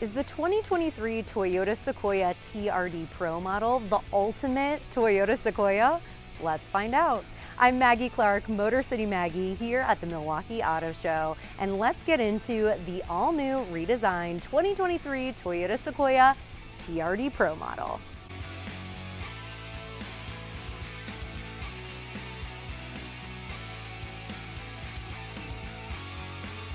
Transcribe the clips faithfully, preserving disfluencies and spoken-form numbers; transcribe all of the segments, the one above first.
Is the twenty twenty-three Toyota Sequoia T R D Pro model the ultimate Toyota Sequoia? Let's find out. I'm Maggie Clark, Motor City Maggie, here at the Milwaukee Auto Show, and let's get into the all-new redesigned twenty twenty-three Toyota Sequoia T R D Pro model.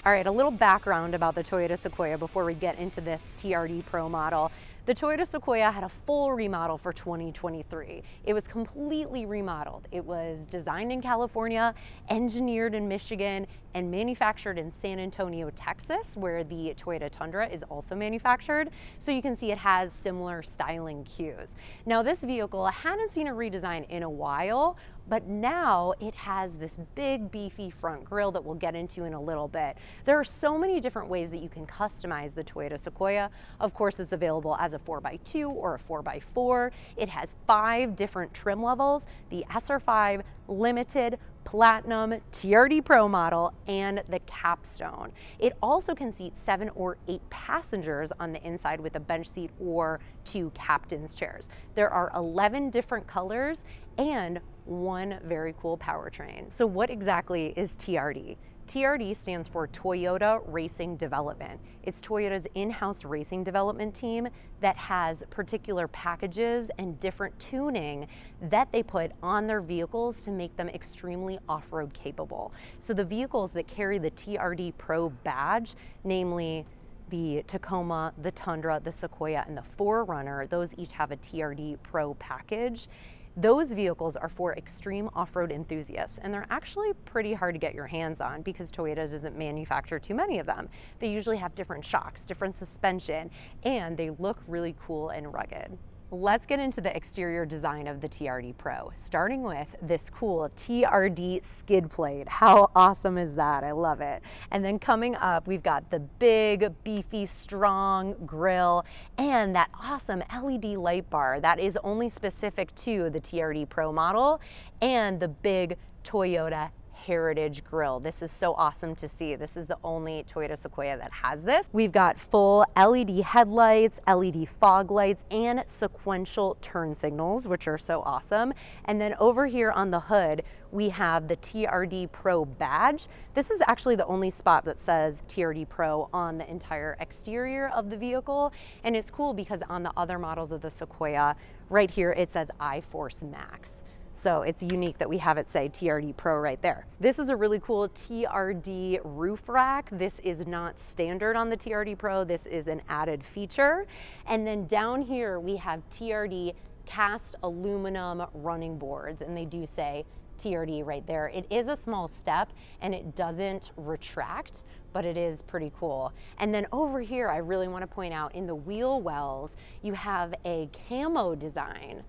All right, a little background about the Toyota Sequoia before we get into this T R D Pro model. The Toyota Sequoia had a full remodel for twenty twenty-three. It was completely remodeled. It was designed in California, engineered in Michigan, and manufactured in San Antonio, Texas, where the Toyota Tundra is also manufactured. So you can see it has similar styling cues. Now, this vehicle, I hadn't seen a redesign in a while, but now it has this big beefy front grille that we'll get into in a little bit. There are so many different ways that you can customize the Toyota Sequoia. Of course, it's available as a four by two or a four by four. It has five different trim levels: the S R five, Limited, Platinum, T R D Pro model, and the Capstone. It also can seat seven or eight passengers on the inside with a bench seat or two captain's chairs. There are eleven different colors and one very cool powertrain. So what exactly is T R D? T R D stands for Toyota Racing Development. It's Toyota's in-house racing development team that has particular packages and different tuning that they put on their vehicles to make them extremely off-road capable. So the vehicles that carry the T R D Pro badge, namely the Tacoma, the Tundra, the Sequoia, and the four runner, those each have a T R D Pro package. Those vehicles are for extreme off-road enthusiasts, and they're actually pretty hard to get your hands on because Toyota doesn't manufacture too many of them. They usually have different shocks, different suspension, and they look really cool and rugged. Let's get into the exterior design of the T R D Pro, starting with this cool T R D skid plate. How awesome is that? I love it. And then coming up, we've got the big, beefy, strong grille and that awesome L E D light bar that is only specific to the T R D Pro model, and the big Toyota Heritage grille. This is so awesome to see. This is the only Toyota Sequoia that has this. We've got full L E D headlights, L E D fog lights, and sequential turn signals, which are so awesome. And then over here on the hood, we have the T R D Pro badge. This is actually the only spot that says T R D Pro on the entire exterior of the vehicle. And it's cool because on the other models of the Sequoia, right here, it says i-FORCE MAX. So it's unique that we have it say T R D Pro right there. This is a really cool T R D roof rack. This is not standard on the T R D Pro. This is an added feature. And then down here we have T R D cast aluminum running boards, and they do say T R D right there. It is a small step and it doesn't retract, but it is pretty cool. And then over here, I really want to point out in the wheel wells, you have a camo design.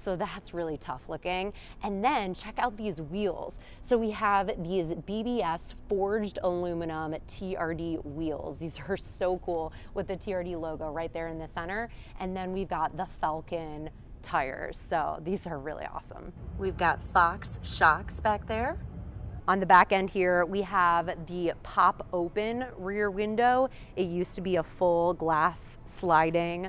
So that's really tough looking. And then check out these wheels. So we have these B B S forged aluminum T R D wheels. These are so cool with the T R D logo right there in the center. And then we've got the Falken tires. So these are really awesome. We've got Fox shocks back there. On the back end here, we have the pop open rear window. It used to be a full glass sliding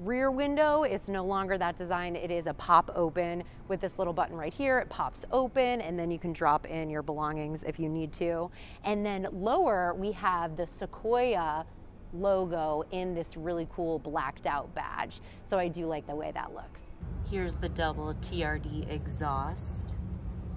rear window. It's no longer that design. It is a pop open with this little button right here. It pops open and then you can drop in your belongings if you need to. And then lower, we have the Sequoia logo in this really cool blacked out badge. So I do like the way that looks. Here's the double T R D exhaust.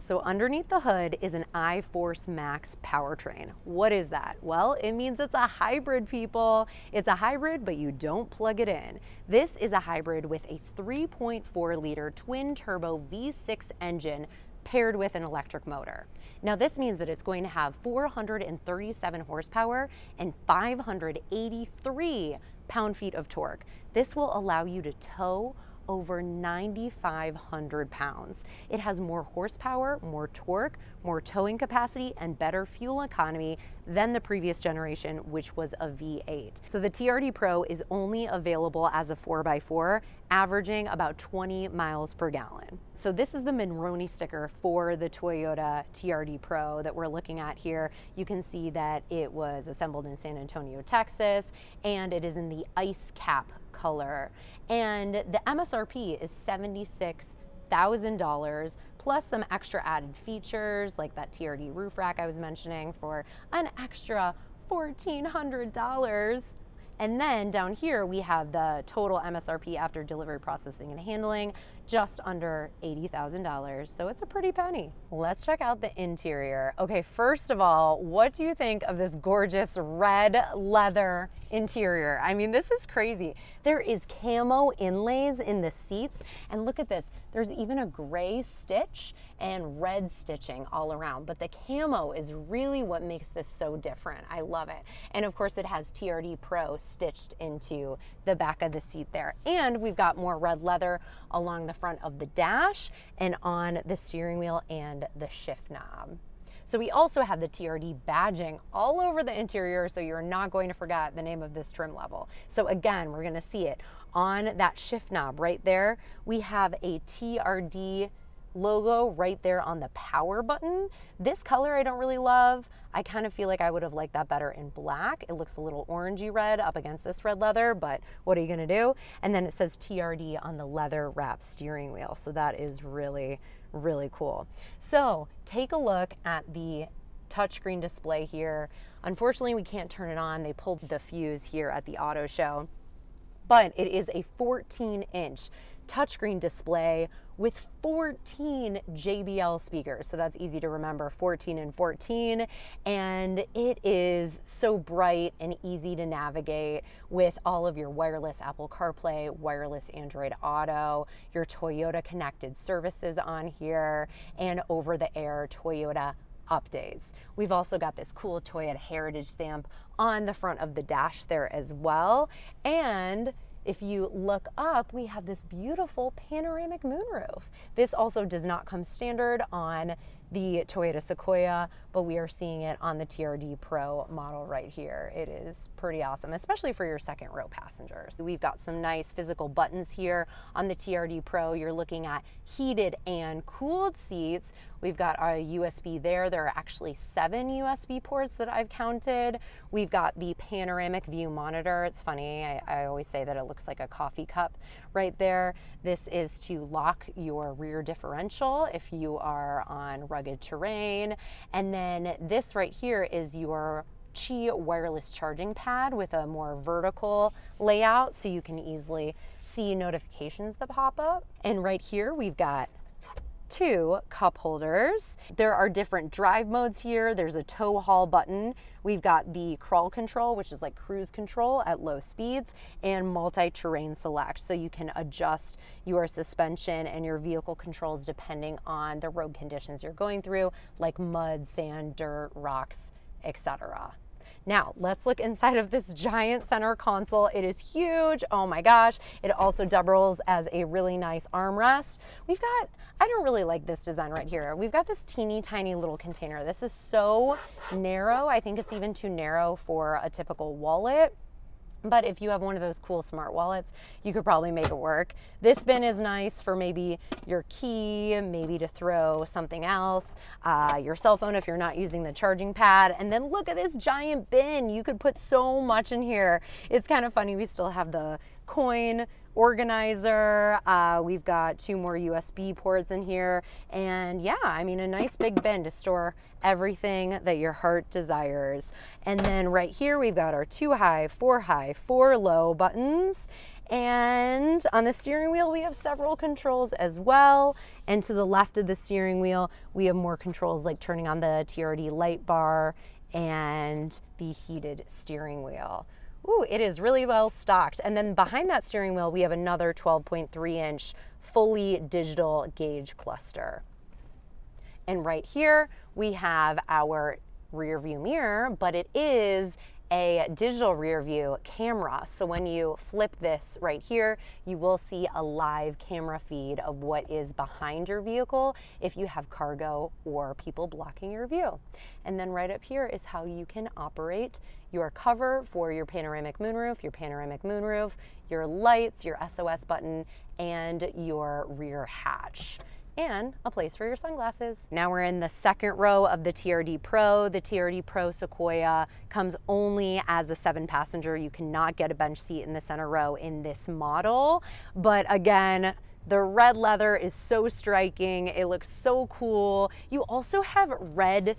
So underneath the hood is an i-FORCE MAX powertrain. What is that? Well, it means it's a hybrid, people. It's a hybrid, but you don't plug it in. This is a hybrid with a three point four liter twin turbo V six engine paired with an electric motor. Now this means that it's going to have four hundred thirty-seven horsepower and five hundred eighty-three pound-feet of torque. This will allow you to tow over nine thousand five hundred pounds. It has more horsepower, more torque, more towing capacity, and better fuel economy than the previous generation, which was a V eight. So the T R D Pro is only available as a four by four, averaging about twenty miles per gallon. So this is the Monroney sticker for the Toyota T R D Pro that we're looking at here. You can see that it was assembled in San Antonio, Texas, and it is in the ice cap color. And the M S R P is seventy-six thousand dollars plus some extra added features like that T R D roof rack I was mentioning for an extra fourteen hundred dollars. And then down here, we have the total M S R P after delivery, processing, and handling, just under eighty thousand dollars. So it's a pretty penny. Let's check out the interior. Okay, first of all, what do you think of this gorgeous red leather interior? I mean, this is crazy. There is camo inlays in the seats. And look at this, there's even a gray stitch and red stitching all around. But the camo is really what makes this so different. I love it. And of course, it has T R D Pro stitched into the back of the seat there. And we've got more red leather along the front of the dash and on the steering wheel and the shift knob. So we also have the T R D badging all over the interior, so you're not going to forget the name of this trim level. So again, we're gonna see it on that shift knob right there. We have a T R D logo right there on the power button. This color I don't really love. I kind of feel like I would have liked that better in black. It looks a little orangey red up against this red leather, but what are you gonna do? And then it says T R D on the leather wrap steering wheel. So that is really, really cool. So take a look at the touchscreen display here. Unfortunately, we can't turn it on. They pulled the fuse here at the auto show, but it is a fourteen inch touchscreen display with fourteen J B L speakers. So that's easy to remember, fourteen and fourteen. And it is so bright and easy to navigate with all of your wireless Apple CarPlay, wireless Android Auto, your Toyota Connected Services on here, and over-the-air Toyota updates. We've also got this cool Toyota heritage stamp on the front of the dash there as well. And if you look up, we have this beautiful panoramic moonroof. This also does not come standard on the Toyota Sequoia, but we are seeing it on the T R D Pro model right here. It is pretty awesome, especially for your second row passengers. We've got some nice physical buttons here on the T R D Pro. You're looking at heated and cooled seats. We've got our U S B there. There are actually seven U S B ports that I've counted. We've got the panoramic view monitor. It's funny, I, I always say that it looks like a coffee cup right there. This is to lock your rear differential if you are on rugged terrain. And then this right here is your Qi wireless charging pad with a more vertical layout, so you can easily see notifications that pop up. And right here, we've got two cup holders. There are different drive modes here. There's a tow haul button. We've got the crawl control, which is like cruise control at low speeds, and multi-terrain select. So you can adjust your suspension and your vehicle controls depending on the road conditions you're going through, like mud, sand, dirt, rocks, et cetera. Now let's look inside of this giant center console. It is huge. Oh my gosh. It also doubles as a really nice armrest. We've got, I don't really like this design right here. We've got this teeny tiny little container. This is so narrow. I think it's even too narrow for a typical wallet. But if you have one of those cool smart wallets, you could probably make it work. This bin is nice for maybe your key, maybe to throw something else, uh, your cell phone if you're not using the charging pad. And then look at this giant bin. You could put so much in here. It's kind of funny. We still have the coin organizer. Uh, we've got two more U S B ports in here. And yeah, I mean, a nice big bin to store everything that your heart desires. And then right here, we've got our two high, four high, four low buttons. And on the steering wheel, we have several controls as well. And to the left of the steering wheel, we have more controls like turning on the T R D light bar and the heated steering wheel. Ooh, it is really well stocked. And then behind that steering wheel, we have another twelve point three inch fully digital gauge cluster. And right here, we have our rear view mirror, but it is a digital rear view camera. So when you flip this right here, you will see a live camera feed of what is behind your vehicle if you have cargo or people blocking your view. And then right up here is how you can operate your cover for your panoramic moonroof, your panoramic moonroof, your lights, your S O S button, and your rear hatch, and a place for your sunglasses. Now we're in the second row of the T R D Pro. The T R D Pro Sequoia comes only as a seven passenger. You cannot get a bench seat in the center row in this model. But again, the red leather is so striking. It looks so cool. You also have red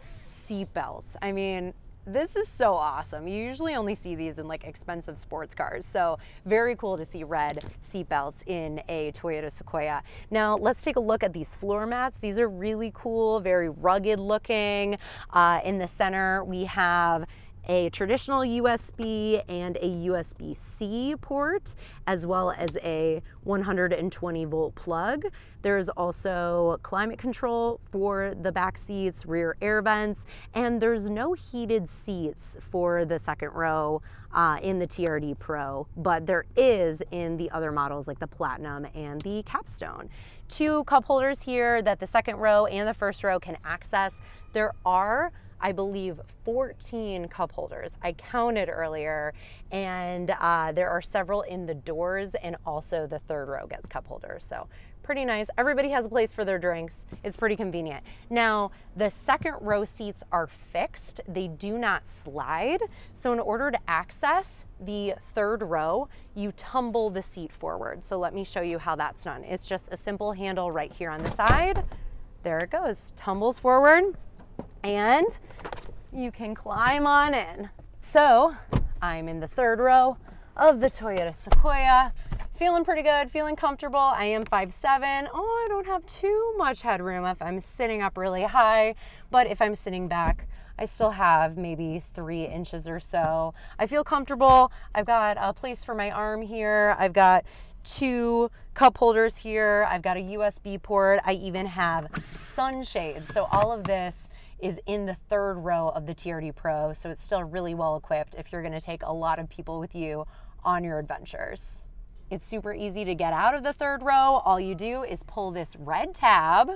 seat belts. I mean, this is so awesome. You usually only see these in like expensive sports cars. So very cool to see red seatbelts in a Toyota Sequoia. Now let's take a look at these floor mats. These are really cool, very rugged looking. Uh, in the center, we have a traditional U S B and a U S B C port, as well as a one hundred twenty volt plug. There is also climate control for the back seats, rear air vents, and there's no heated seats for the second row uh, in the T R D Pro, but there is in the other models like the Platinum and the Capstone. Two cup holders here that the second row and the first row can access. There are, I believe, fourteen cup holders. I counted earlier, and uh, there are several in the doors, and also the third row gets cup holders. So pretty nice. Everybody has a place for their drinks. It's pretty convenient. Now, the second row seats are fixed. They do not slide. So in order to access the third row, you tumble the seat forward. So let me show you how that's done. It's just a simple handle right here on the side. There it goes, tumbles forward, and you can climb on in. So I'm in the third row of the Toyota Sequoia, feeling pretty good, feeling comfortable. I am five seven. Oh, I don't have too much headroom if I'm sitting up really high, but if I'm sitting back, I still have maybe three inches or so. I feel comfortable. I've got a place for my arm here. I've got two cup holders here. I've got a U S B port. I even have sunshades. So all of this is in the third row of the T R D Pro, so it's still really well equipped if you're gonna take a lot of people with you on your adventures. It's super easy to get out of the third row. All you do is pull this red tab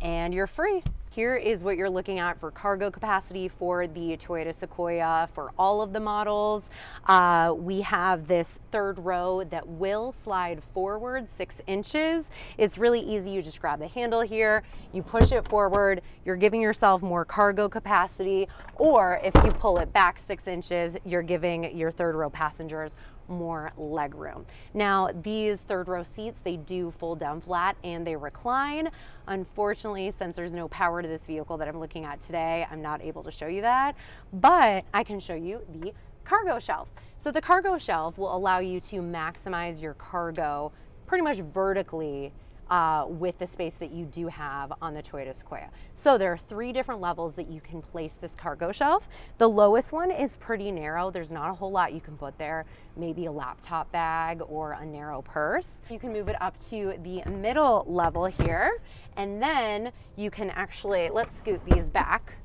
and you're free. Here is what you're looking at for cargo capacity for the Toyota Sequoia for all of the models. Uh, we have this third row that will slide forward six inches. It's really easy. You just grab the handle here, you push it forward, you're giving yourself more cargo capacity, or if you pull it back six inches, you're giving your third row passengers more leg room. Now, these third row seats, they do fold down flat and they recline. Unfortunately, since there's no power to this vehicle that I'm looking at today, I'm not able to show you that, but I can show you the cargo shelf. So the cargo shelf will allow you to maximize your cargo pretty much vertically Uh, with the space that you do have on the Toyota Sequoia. So there are three different levels that you can place this cargo shelf. The lowest one is pretty narrow. There's not a whole lot you can put there, maybe a laptop bag or a narrow purse. You can move it up to the middle level here, and then you can actually, let's scoot these back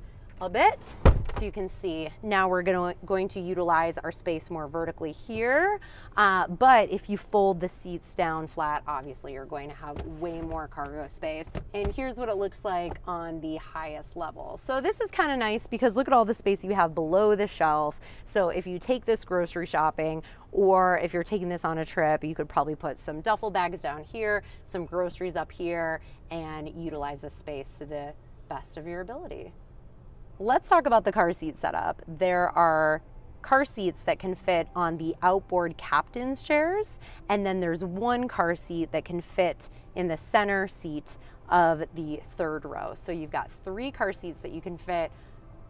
a bit so you can see. Now we're gonna, going to utilize our space more vertically here, uh, but if you fold the seats down flat, obviously you're going to have way more cargo space. And here's what it looks like on the highest level. So this is kind of nice because look at all the space you have below the shelf. So if you take this grocery shopping, or if you're taking this on a trip, you could probably put some duffel bags down here, some groceries up here, and utilize the space to the best of your ability. Let's talk about the car seat setup. There are car seats that can fit on the outboard captain's chairs, and then there's one car seat that can fit in the center seat of the third row. So you've got three car seats that you can fit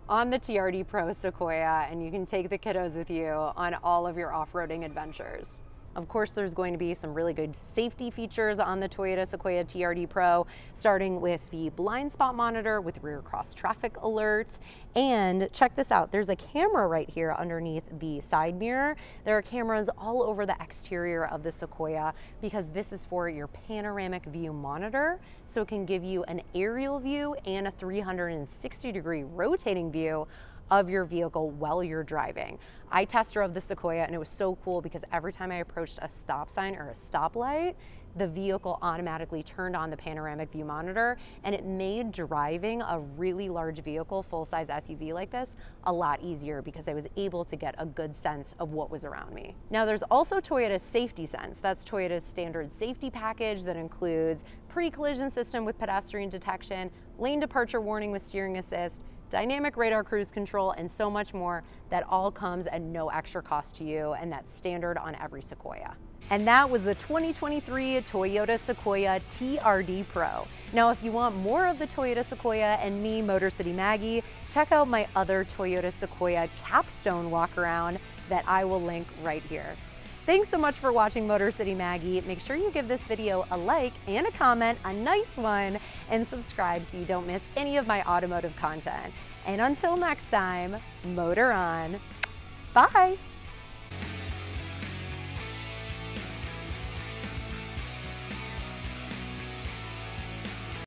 on the T R D Pro Sequoia, and you can take the kiddos with you on all of your off-roading adventures. Of course, there's going to be some really good safety features on the Toyota Sequoia T R D Pro, starting with the blind spot monitor with rear cross traffic alert. And check this out, there's a camera right here underneath the side mirror. There are cameras all over the exterior of the Sequoia because this is for your panoramic view monitor. So it can give you an aerial view and a three hundred sixty degree rotating view of your vehicle while you're driving. I test drove the Sequoia and it was so cool because every time I approached a stop sign or a stoplight, the vehicle automatically turned on the panoramic view monitor, and it made driving a really large vehicle, full-size S U V like this, a lot easier because I was able to get a good sense of what was around me. Now there's also Toyota Safety Sense. That's Toyota's standard safety package that includes pre-collision system with pedestrian detection, lane departure warning with steering assist, dynamic radar cruise control, and so much more. That all comes at no extra cost to you, and that's standard on every Sequoia. And that was the twenty twenty-three Toyota Sequoia T R D Pro. Now, if you want more of the Toyota Sequoia and me, Motor City Maggie, check out my other Toyota Sequoia Capstone walkaround that I will link right here. Thanks so much for watching Motor City Maggie. Make sure you give this video a like and a comment, a nice one, and subscribe so you don't miss any of my automotive content. And until next time, motor on. Bye.